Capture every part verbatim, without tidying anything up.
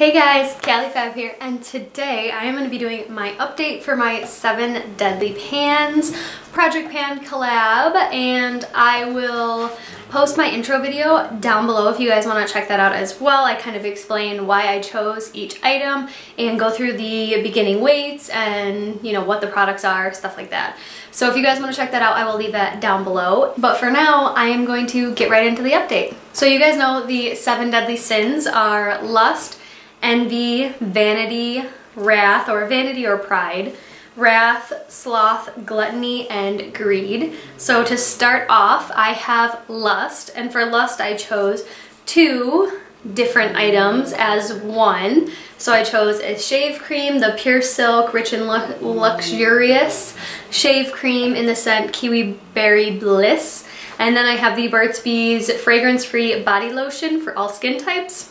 Hey guys, Kali Fab here, and today I am going to be doing my update for my Seven Deadly Pans Project Pan collab, and I will post my intro video down below if you guys want to check that out as well. I kind of explain why I chose each item and go through the beginning weights and, you know, what the products are, stuff like that. So if you guys want to check that out, I will leave that down below. But for now, I am going to get right into the update. So you guys know the Seven Deadly Sins are lust, envy, vanity, wrath, or vanity or pride, wrath, sloth, gluttony, and greed. So to start off, I have lust, and for lust I chose two different items as one. So I chose a shave cream, the Pure Silk Rich and Lu- Luxurious Shave Cream in the scent Kiwi Berry Bliss. And then I have the Burt's Bees Fragrance-Free Body Lotion for all skin types.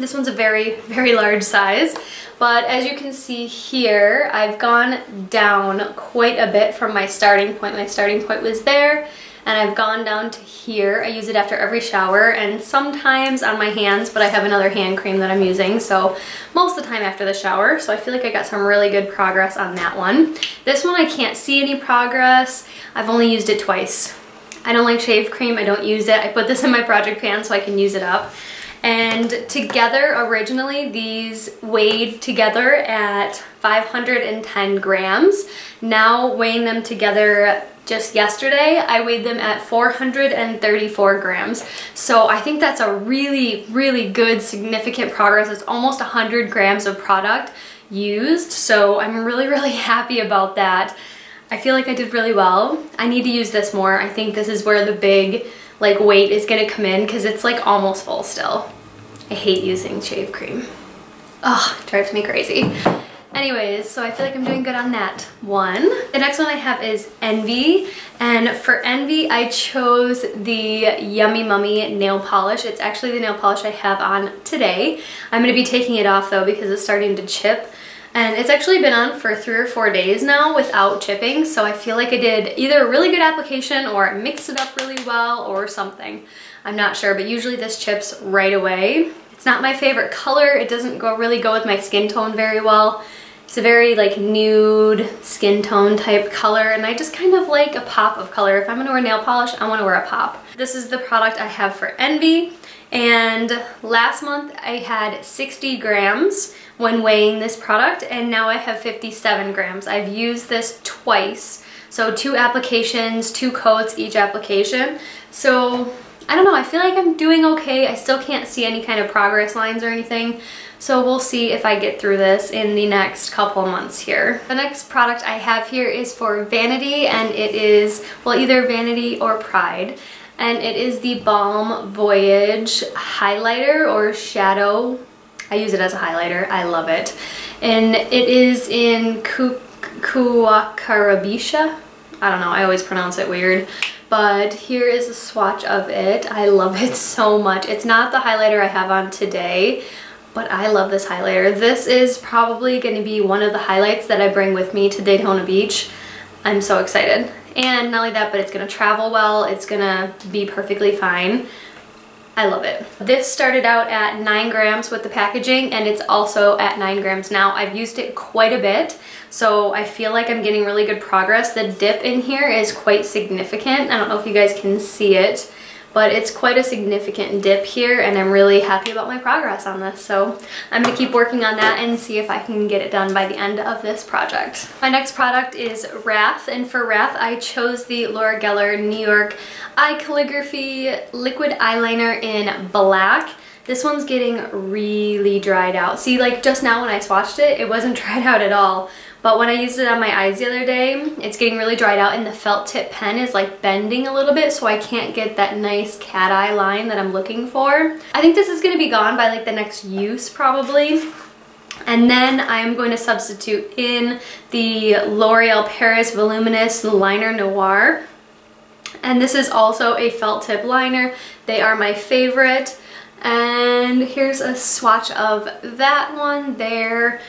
This one's a very, very large size, but as you can see here, I've gone down quite a bit from my starting point. My starting point was there, and I've gone down to here. I use it after every shower and sometimes on my hands, but I have another hand cream that I'm using, so most of the time after the shower. So I feel like I got some really good progress on that one. This one I can't see any progress. I've only used it twice. I don't like shave cream. I don't use it. I put this in my project pan so I can use it up. And together, originally, these weighed together at five hundred ten grams. Now, weighing them together just yesterday, I weighed them at four hundred thirty-four grams. So I think that's a really, really good, significant progress. It's almost one hundred grams of product used. So I'm really, really happy about that. I feel like I did really well. I need to use this more. I think this is where the big like weight is gonna come in because it's like almost full still. I hate using shave cream. Oh, it drives me crazy. Anyways, so I feel like I'm doing good on that one. The next one I have is Envy. And for Envy, I chose the Yummy Mummy nail polish. It's actually the nail polish I have on today. I'm gonna be taking it off though because it's starting to chip. And it's actually been on for three or four days now without chipping, so I feel like I did either a really good application or I mixed it up really well or something. I'm not sure, but usually this chips right away. It's not my favorite color. It doesn't go really go with my skin tone very well. It's a very like nude skin tone type color, and I just kind of like a pop of color. If I'm gonna wear nail polish, I wanna wear a pop. This is the product I have for Envy. And last month I had sixty grams when weighing this product, and now I have fifty-seven grams. I've used this twice, so two applications, two coats each application. So I don't know, I feel like I'm doing okay. I still can't see any kind of progress lines or anything, so we'll see if I get through this in the next couple months here. The next product I have here is for vanity, and it is, well, either vanity or pride. And it is the theBalm Voyage Highlighter or Shadow. I use it as a highlighter. I love it. And it is in Kukukarabisha. I don't know. I always pronounce it weird. But here is a swatch of it. I love it so much. It's not the highlighter I have on today, but I love this highlighter. This is probably going to be one of the highlights that I bring with me to Daytona Beach. I'm so excited. And not only that, but it's gonna travel well. It's gonna be perfectly fine. I love it. This started out at nine grams with the packaging, and it's also at nine grams now. I've used it quite a bit, so I feel like I'm getting really good progress. The dip in here is quite significant. I don't know if you guys can see it, but it's quite a significant dip here, and I'm really happy about my progress on this. So I'm gonna keep working on that and see if I can get it done by the end of this project. My next product is Wrath, and for Wrath, I chose the Laura Geller New York Eye Calligraphy Liquid Eyeliner in black. This one's getting really dried out. See, like just now when I swatched it, it wasn't dried out at all. But when I used it on my eyes the other day, it's getting really dried out, and the felt tip pen is like bending a little bit, so I can't get that nice cat eye line that I'm looking for. I think this is gonna be gone by like the next use probably. And then I'm going to substitute in the L'Oreal Paris Voluminous Liner Noir. And this is also a felt tip liner. They are my favorite. And here's a swatch of that one there.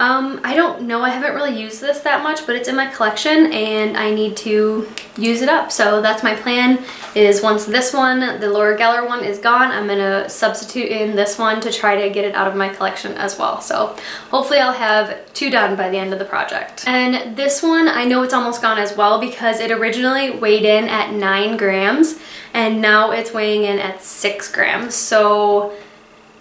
Um, I don't know, I haven't really used this that much, but it's in my collection and I need to use it up. So that's my plan, is once this one, the Laura Geller one, is gone, I'm gonna substitute in this one to try to get it out of my collection as well. So hopefully I'll have two done by the end of the project. And this one, I know it's almost gone as well because it originally weighed in at nine grams and now it's weighing in at six grams. So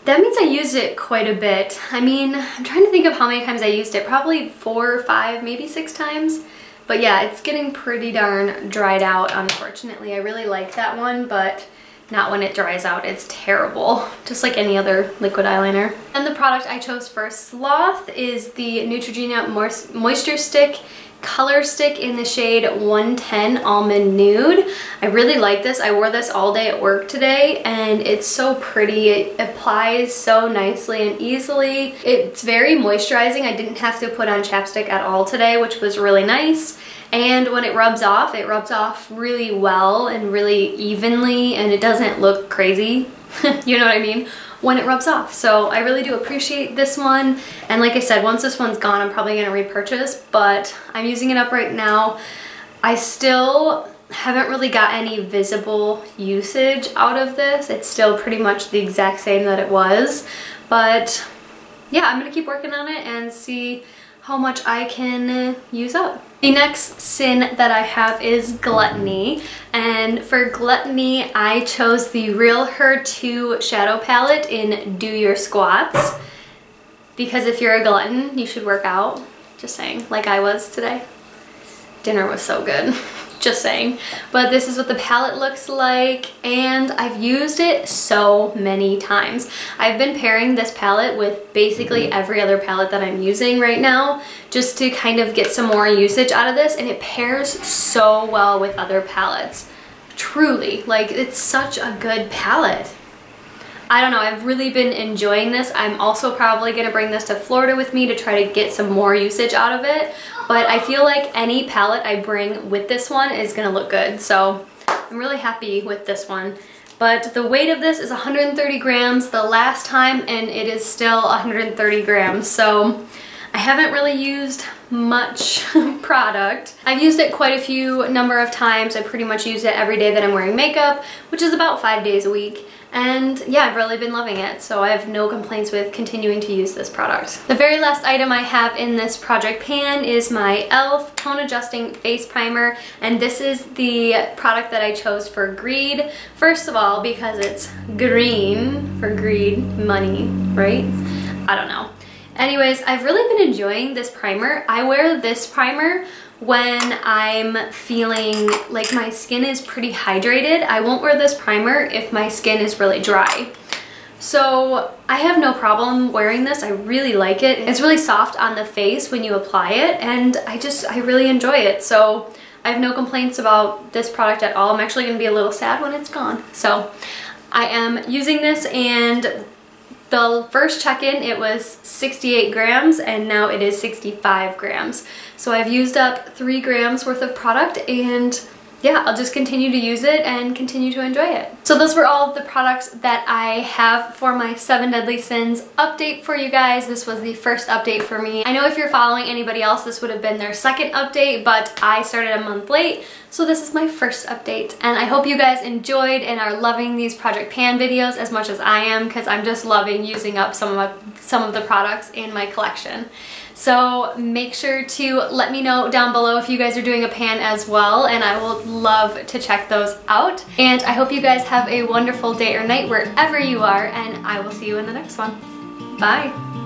that means I used it quite a bit. I mean, I'm trying to think of how many times I used it. Probably four or five, maybe six times. But yeah, it's getting pretty darn dried out, unfortunately. I really like that one, but not when it dries out. It's terrible, just like any other liquid eyeliner. And the product I chose for Sloth is the Neutrogena Moisture Stick Color Stick in the shade one ten Almond Nude. I really like this. I wore this all day at work today and it's so pretty. It applies so nicely and easily. It's very moisturizing. I didn't have to put on chapstick at all today, which was really nice. And when it rubs off, it rubs off really well and really evenly, and it doesn't look crazy. You know what I mean? When it rubs off. So I really do appreciate this one, and like I said, once this one's gone I'm probably gonna repurchase, but I'm using it up right now. I still haven't really got any visible usage out of this. It's still pretty much the exact same that it was, but yeah, I'm gonna keep working on it and see how much I can use up. The next sin that I have is Gluttony, and for Gluttony I chose the Real Her two shadow palette in Do Your Squats, because if you're a glutton you should work out, just saying, like I was today. Dinner was so good, just saying. But this is what the palette looks like, and I've used it so many times. I've been pairing this palette with basically every other palette that I'm using right now, just to kind of get some more usage out of this, and it pairs so well with other palettes. Truly, like, it's such a good palette. I don't know, I've really been enjoying this. I'm also probably gonna bring this to Florida with me to try to get some more usage out of it, but I feel like any palette I bring with this one is gonna look good, so I'm really happy with this one. But the weight of this is one hundred thirty grams the last time, and it is still one hundred thirty grams, so I haven't really used much product. I've used it quite a few number of times. I pretty much use it every day that I'm wearing makeup, which is about five days a week. And yeah, I've really been loving it, so I have no complaints with continuing to use this product. The very last item I have in this project pan is my e l f Tone Adjusting Face Primer, and this is the product that I chose for Greed. First of all, because it's green for greed, money, right? I don't know. Anyways, I've really been enjoying this primer. I wear this primer when I'm feeling like my skin is pretty hydrated. I won't wear this primer if my skin is really dry. So I have no problem wearing this. I really like it. It's really soft on the face when you apply it, and I just, I really enjoy it. So I have no complaints about this product at all. I'm actually gonna be a little sad when it's gone. So I am using this, and the first check-in it was sixty-eight grams and now it is sixty-five grams. So I've used up three grams worth of product, and yeah, I'll just continue to use it and continue to enjoy it. So those were all of the products that I have for my Seven Deadly Sins update for you guys. This was the first update for me. I know if you're following anybody else, this would have been their second update, but I started a month late, so this is my first update. And I hope you guys enjoyed and are loving these Project Pan videos as much as I am, because I'm just loving using up some of, my, some of the products in my collection. So make sure to let me know down below if you guys are doing a pan as well, and I will love to check those out. And I hope you guys have a wonderful day or night wherever you are, and I will see you in the next one. Bye!